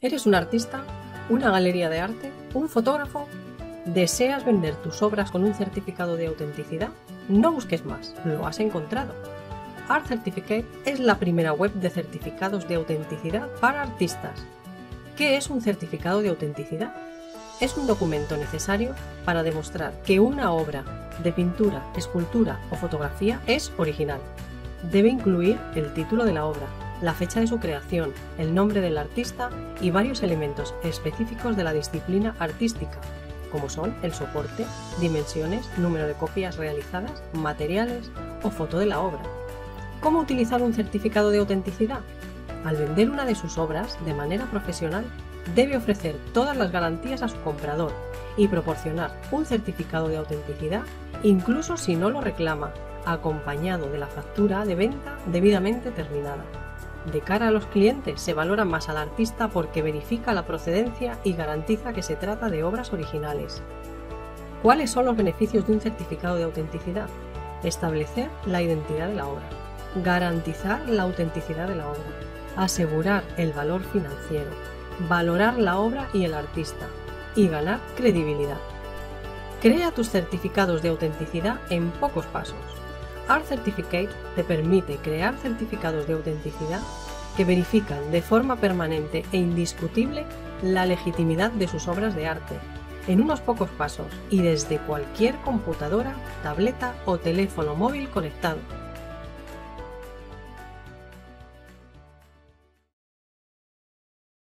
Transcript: ¿Eres un artista, una galería de arte, un fotógrafo? ¿Deseas vender tus obras con un certificado de autenticidad? No busques más, lo has encontrado. ArtCertificate es la primera web de certificados de autenticidad para artistas. ¿Qué es un certificado de autenticidad? Es un documento necesario para demostrar que una obra de pintura, escultura o fotografía es original. Debe incluir el título de la obra, la fecha de su creación, el nombre del artista y varios elementos específicos de la disciplina artística, como son el soporte, dimensiones, número de copias realizadas, materiales o foto de la obra. ¿Cómo utilizar un certificado de autenticidad? Al vender una de sus obras de manera profesional, debe ofrecer todas las garantías a su comprador y proporcionar un certificado de autenticidad incluso si no lo reclama, acompañado de la factura de venta debidamente terminada. De cara a los clientes, se valora más al artista porque verifica la procedencia y garantiza que se trata de obras originales. ¿Cuáles son los beneficios de un certificado de autenticidad? Establecer la identidad de la obra, garantizar la autenticidad de la obra, asegurar el valor financiero, valorar la obra y el artista, y ganar credibilidad. Crea tus certificados de autenticidad en pocos pasos. ArtCertificate te permite crear certificados de autenticidad que verifican de forma permanente e indiscutible la legitimidad de sus obras de arte, en unos pocos pasos y desde cualquier computadora, tableta o teléfono móvil conectado.